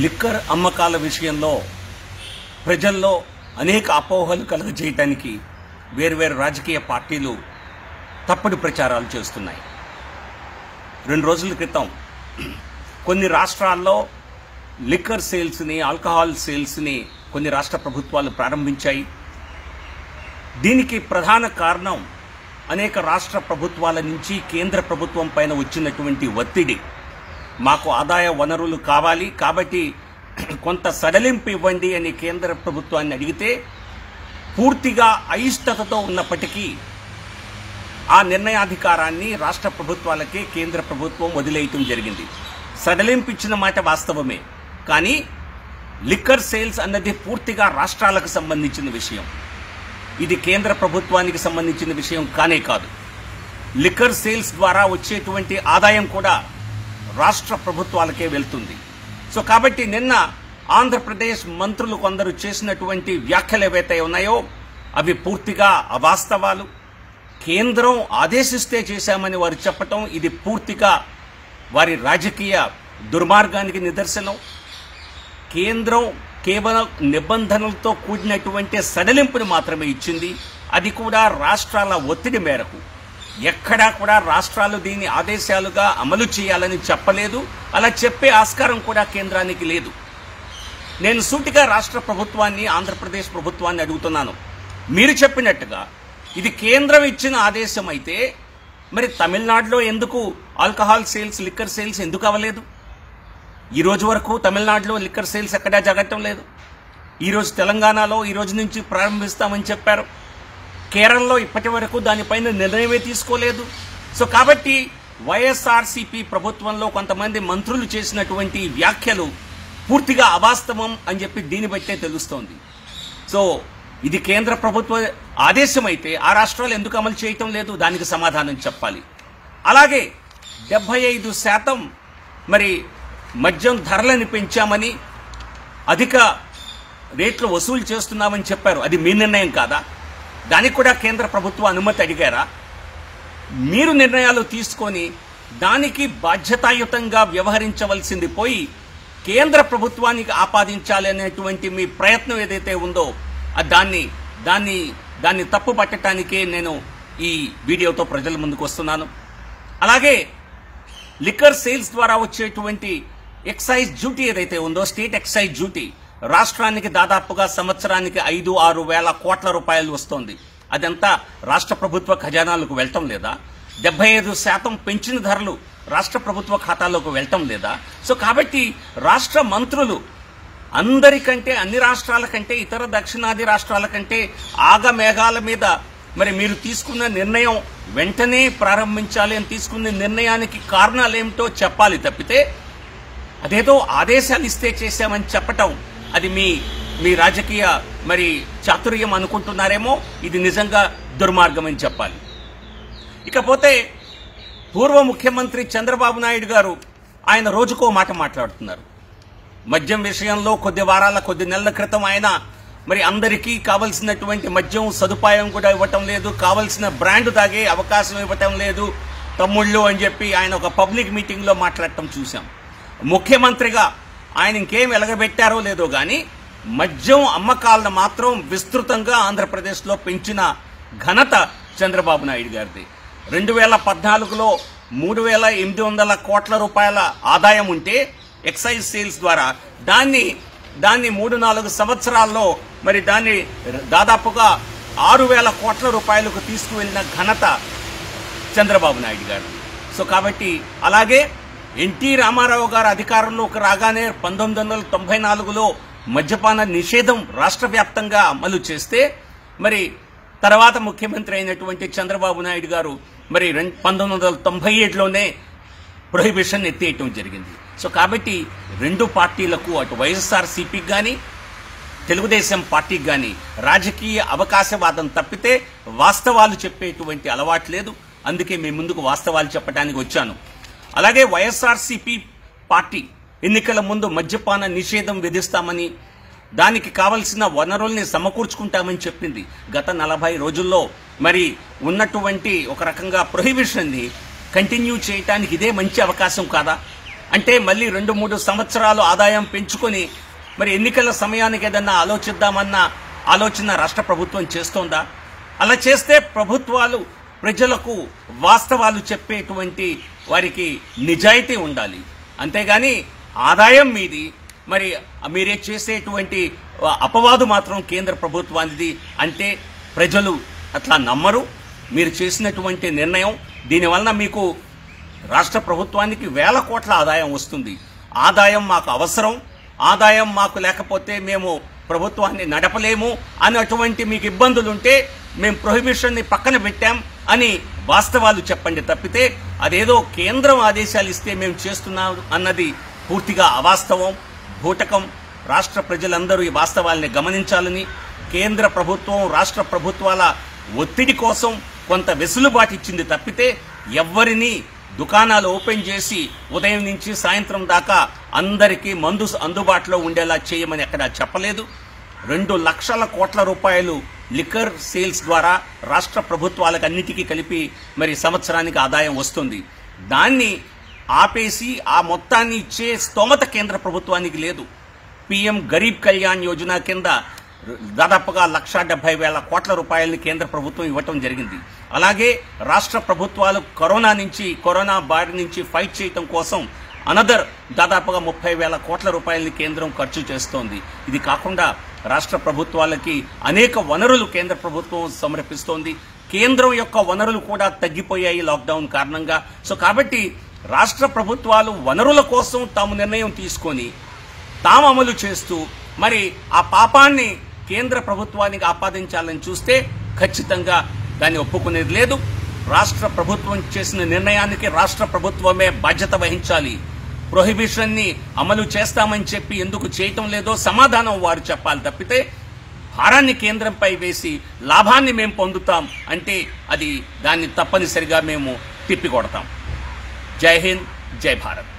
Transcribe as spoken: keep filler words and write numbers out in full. Liquor అమ్మకాల విషయంలో ప్రజల్లో అనేక అపోహలు కలగజేయడానికి వేర్వేరు రాజకీయ పార్టీలు తప్పుడు ప్రచారాలు చేస్తున్నాయి. రెండు రోజుల క్రితం కొన్ని రాష్ట్రాల్లో లిక్కర్ సేల్స్ని, ఆల్కహాల్ సేల్స్ని కొన్ని రాష్ట్ర ప్రభుత్వాలు ప్రారంభించాయి. దీనికి ప్రధాన కారణం అనేక రాష్ట్ర ప్రభుత్వాల నుంచి కేంద్ర ప్రభుత్వం పైన వచ్చినటువంటి ఒత్తిడి. మాకు ఆదాయ వనరులు కావాలి కాబట్టి కొంత సడలింపు ఇవ్వండి అని కేంద్ర ప్రభుత్వాన్ని అడిగితే, పూర్తిగా అయిష్టతతో ఉన్నప్పటికీ ఆ నిర్ణయాధికారాన్ని రాష్ట్ర ప్రభుత్వాలకే కేంద్ర ప్రభుత్వం వదిలేయటం జరిగింది. సడలింపు ఇచ్చిన మాట వాస్తవమే, కానీ లిక్కర్ సేల్స్ అన్నది పూర్తిగా రాష్ట్రాలకు సంబంధించిన విషయం. ఇది కేంద్ర ప్రభుత్వానికి సంబంధించిన విషయం కానే కాదు. లిక్కర్ సేల్స్ ద్వారా వచ్చేటువంటి ఆదాయం కూడా రాష్ట్ర ప్రభుత్వాలకే వెళ్తుంది. సో కాబట్టి నిన్న ఆంధ్రప్రదేశ్ మంత్రులు కొందరు చేసినటువంటి వ్యాఖ్యలు ఏవైతే ఉన్నాయో అవి పూర్తిగా అవాస్తవాలు. కేంద్రం ఆదేశిస్తే చేశామని వారు చెప్పటం ఇది పూర్తిగా వారి రాజకీయ దుర్మార్గానికి నిదర్శనం. కేంద్రం కేవలం నిబంధనలతో కూడినటువంటి సడలింపుని మాత్రమే ఇచ్చింది, అది కూడా రాష్ట్రాల ఒత్తిడి మేరకు. ఎక్కడా కూడా రాష్ట్రాలు దీని ఆదేశాలుగా అమలు చేయాలని చెప్పలేదు, అలా చెప్పే ఆస్కారం కూడా కేంద్రానికి లేదు. నేను సూటిగా రాష్ట్ర ప్రభుత్వాన్ని, ఆంధ్రప్రదేశ్ ప్రభుత్వాన్ని అడుగుతున్నాను, మీరు చెప్పినట్టుగా ఇది కేంద్రం ఇచ్చిన ఆదేశం అయితే మరి తమిళనాడులో ఎందుకు ఆల్కహాల్ సేల్స్, లిక్కర్ సేల్స్ ఎందుకు అవ్వలేదు? ఈ రోజు వరకు తమిళనాడులో లిక్కర్ సేల్స్ ఎక్కడా జరగటం లేదు. ఈరోజు తెలంగాణలో ఈ రోజు నుంచి ప్రారంభిస్తామని చెప్పారు. కేరళలో ఇప్పటి వరకు దానిపైన నిర్ణయమే తీసుకోలేదు. సో కాబట్టి వైఎస్ఆర్సీపీ ప్రభుత్వంలో కొంతమంది మంత్రులు చేసినటువంటి వ్యాఖ్యలు పూర్తిగా అవాస్తవం అని చెప్పి దీన్ని బట్టే తెలుస్తోంది. సో ఇది కేంద్ర ప్రభుత్వ ఆదేశం అయితే ఆ రాష్ట్రాలు ఎందుకు అమలు చేయటం లేదు, దానికి సమాధానం చెప్పాలి. అలాగే డెబ్బై ఐదు శాతం మరి మద్యం ధరలను పెంచామని, అధిక రేట్లు వసూలు చేస్తున్నామని చెప్పారు. అది మీ నిర్ణయం కాదా? దానికి కూడా కేంద్ర ప్రభుత్వ అనుమతి అడిగారా? మీరు నిర్ణయాలు తీసుకొని దానికి బాధ్యతాయుతంగా వ్యవహరించవలసింది పోయి కేంద్ర ప్రభుత్వానికి ఆపాదించాలి అనేటువంటి మీ ప్రయత్నం ఏదైతే ఉందో దాన్ని దాన్ని దాన్ని తప్పు పట్టడానికే నేను ఈ వీడియోతో ప్రజల ముందుకు వస్తున్నాను. అలాగే లిక్కర్ సేల్స్ ద్వారా వచ్చేటువంటి ఎక్సైజ్ డ్యూటీ ఏదైతే ఉందో, స్టేట్ ఎక్సైజ్ డ్యూటీ రాష్ట్రానికి దాదాపుగా సంవత్సరానికి ఐదు ఆరు వేల కోట్ల రూపాయలు వస్తుంది. అదంతా రాష్ట్ర ప్రభుత్వ ఖజానాలకు వెళ్ళటం లేదా? డెబ్బై ఐదు శాతం పెంచిన ధరలు రాష్ట్ర ప్రభుత్వ ఖాతాలోకి వెళ్ళటం లేదా? సో కాబట్టి రాష్ట్ర మంత్రులు అందరికంటే, అన్ని రాష్ట్రాల కంటే, ఇతర దక్షిణాది రాష్ట్రాల కంటే ఆగమేఘాల మీద మరి మీరు తీసుకున్న నిర్ణయం వెంటనే ప్రారంభించాలి అని తీసుకున్న నిర్ణయానికి కారణాలేమిటో చెప్పాలి తప్పితే అదేదో ఆదేశాలు ఇస్తే చేశామని చెప్పటం అది మీ మీ రాజకీయ మరి చాతుర్యం అనుకుంటున్నారేమో, ఇది నిజంగా దుర్మార్గం అని చెప్పాలి. ఇకపోతే పూర్వ ముఖ్యమంత్రి చంద్రబాబు నాయుడు గారు ఆయన రోజుకో మాట మాట్లాడుతున్నారు. మద్యం విషయంలో కొద్ది వారాల కొద్ది నెలల క్రితం ఆయన మరి అందరికీ కావలసినటువంటి మద్యం సదుపాయం కూడా ఇవ్వటం లేదు, కావలసిన బ్రాండ్ తాగే అవకాశం ఇవ్వటం లేదు తమ్ముళ్ళు అని చెప్పి ఆయన ఒక పబ్లిక్ మీటింగ్లో మాట్లాడటం చూసాం. ముఖ్యమంత్రిగా ఆయన ఇంకేం ఎలగబెట్టారో లేదో కానీ మద్యం అమ్మకాలను మాత్రం విస్తృతంగా ఆంధ్రప్రదేశ్లో పెంచిన ఘనత చంద్రబాబు నాయుడు గారిది. రెండు వేల పద్నాలుగులో మూడు వేల ఎనిమిది వందల కోట్ల రూపాయల ఆదాయం ఉంటే ఎక్సైజ్ సేల్స్ ద్వారా దాన్ని దాన్ని మూడు నాలుగు సంవత్సరాల్లో మరి దాన్ని దాదాపుగా ఆరు వేల కోట్ల రూపాయలకు తీసుకువెళ్ళిన ఘనత చంద్రబాబు నాయుడు గారు. సో కాబట్టి అలాగే ఎన్టీ రామారావు గారు అధికారంలోకి రాగానే పంతొమ్మిది వందల తొంభై నాలుగులో మద్యపాన నిషేధం రాష్ట్ర వ్యాప్తంగా అమలు చేస్తే మరి తర్వాత ముఖ్యమంత్రి అయినటువంటి చంద్రబాబు నాయుడు గారు మరి పంతొమ్మిది వందల తొంభై ఏడులోనే ప్రొహిబిషన్ ఎత్తేయటం జరిగింది. సో కాబట్టి రెండు పార్టీలకు, అటు వైఎస్ఆర్సీపీకి కానీ తెలుగుదేశం పార్టీకి కానీ రాజకీయ అవకాశవాదం తప్పితే వాస్తవాలు చెప్పేటువంటి అలవాటు లేదు. అందుకే మీ ముందుకు వాస్తవాలు చెప్పడానికి వచ్చాను. అలాగే వైఎస్ఆర్సీపీ పార్టీ ఎన్నికల ముందు మద్యపాన నిషేధం విధిస్తామని, దానికి కావలసిన వనరుల్ని సమకూర్చుకుంటామని చెప్పింది. గత నలభై రోజుల్లో మరి ఉన్నటువంటి ఒక రకంగా ప్రొహిబిషన్ని కంటిన్యూ చేయటానికి ఇదే మంచి అవకాశం కాదా? అంటే మళ్ళీ రెండు మూడు సంవత్సరాలు ఆదాయం పెంచుకొని మరి ఎన్నికల సమయానికి ఏదన్నా ఆలోచిద్దామన్న ఆలోచన రాష్ట్ర ప్రభుత్వం చేస్తోందా? అలా చేస్తే ప్రభుత్వాలు ప్రజలకు వాస్తవాలు చెప్పేటువంటి వారికి నిజాయితీ ఉండాలి, అంతేగాని ఆదాయం మీది మరి మీరే చేసేటువంటి అపవాదు మాత్రం కేంద్ర ప్రభుత్వానిది అంటే ప్రజలు అట్లా నమ్మరు. మీరు చేసినటువంటి నిర్ణయం దీనివల్ల మీకు రాష్ట్ర ప్రభుత్వానికి వేల కోట్ల ఆదాయం వస్తుంది. ఆదాయం మాకు అవసరం, ఆదాయం మాకు లేకపోతే మేము ప్రభుత్వాన్ని నడపలేము అన్నటువంటి మీకు ఇబ్బందులుంటే మేము ప్రొహిబిషన్ని పక్కన పెట్టాం అని వాస్తవాలు చెప్పండి తప్పితే అదేదో కేంద్రం ఆదేశాలు ఇస్తే మేము చేస్తున్నాం అన్నది పూర్తిగా అవాస్తవం, భూటకం. రాష్ట్ర ప్రజలందరూ ఈ వాస్తవాల్ని గమనించాలని, కేంద్ర ప్రభుత్వం రాష్ట్ర ప్రభుత్వాల ఒత్తిడి కోసం కొంత వెసులుబాటు ఇచ్చింది తప్పితే ఎవ్వరిని దుకాణాలు ఓపెన్ చేసి ఉదయం నుంచి సాయంత్రం దాకా అందరికీ మందు అందుబాటులో ఉండేలా చేయమని అక్కడ చెప్పలేదు. రెండు లక్షల కోట్ల రూపాయలు లిక్కర్ సేల్స్ ద్వారా రాష్ట్ర ప్రభుత్వాలకు అన్నిటికీ కలిపి మరి సంవత్సరానికి ఆదాయం వస్తుంది. దాన్ని ఆపేసి ఆ మొత్తాన్ని ఇచ్చే స్తోమత కేంద్ర ప్రభుత్వానికి లేదు. పీఎం గరీబ్ కళ్యాణ్ యోజన కింద దాదాపుగా లక్ష డెబ్బై వేల కోట్ల రూపాయలని కేంద్ర ప్రభుత్వం ఇవ్వటం జరిగింది. అలాగే రాష్ట్ర ప్రభుత్వాలు కరోనా నుంచి కరోనా బారి నుంచి ఫైట్ చేయటం కోసం అనదర్ దాదాపుగా ముప్పై వేల కోట్ల రూపాయలని కేంద్రం ఖర్చు చేస్తోంది. ఇది కాకుండా రాష్ట్ర ప్రభుత్వాలకి అనేక వనరులు కేంద్ర ప్రభుత్వం సమర్పిస్తోంది. కేంద్రం యొక్క వనరులు కూడా తగ్గిపోయాయి లాక్డౌన్ కారణంగా. సో కాబట్టి రాష్ట్ర ప్రభుత్వాలు వనరుల కోసం తాము నిర్ణయం తీసుకొని తాము అమలు చేస్తూ మరి ఆ పాపాన్ని కేంద్ర ప్రభుత్వానికి ఆపాదించాలని చూస్తే ఖచ్చితంగా దాన్ని ఒప్పుకునేది లేదు. రాష్ట్ర ప్రభుత్వం చేసిన నిర్ణయానికి రాష్ట్ర ప్రభుత్వమే బాధ్యత వహించాలి. ప్రొహిబిషన్ని అమలు చేస్తామని చెప్పి ఎందుకు చేయటం లేదో సమాధానం వారు చెప్పాలి తప్పితే భారాన్ని కేంద్రంపై వేసి లాభాన్ని మేము పొందుతాం అంటే అది దాన్ని తప్పనిసరిగా మేము తిప్పికొడతాం. జై హింద్, జై భారత్.